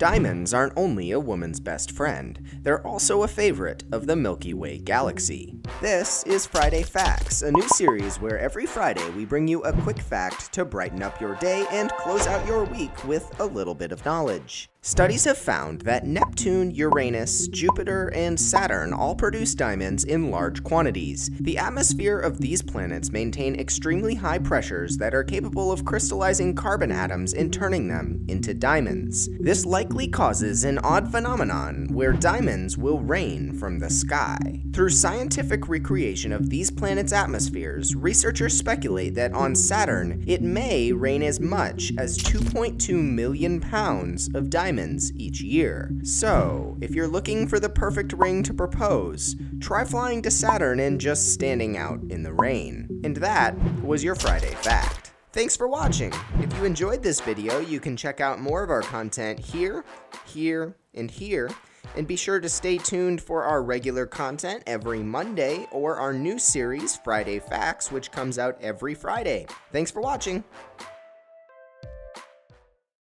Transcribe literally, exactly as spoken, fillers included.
Diamonds aren't only a woman's best friend, they're also a favorite of the Milky Way galaxy. This is Friday Facts, a new series where every Friday we bring you a quick fact to brighten up your day and close out your week with a little bit of knowledge. Studies have found that Neptune, Uranus, Jupiter, and Saturn all produce diamonds in large quantities. The atmosphere of these planets maintain extremely high pressures that are capable of crystallizing carbon atoms and turning them into diamonds. This likely causes an odd phenomenon where diamonds will rain from the sky. Through scientific recreation of these planets' atmospheres, researchers speculate that on Saturn, it may rain as much as two point two million pounds of diamonds. diamonds each year. So, if you're looking for the perfect ring to propose, try flying to Saturn and just standing out in the rain. And that was your Friday Fact. Thanks for watching! If you enjoyed this video, you can check out more of our content here, here, and here, and be sure to stay tuned for our regular content every Monday or our new series, Friday Facts, which comes out every Friday. Thanks for watching!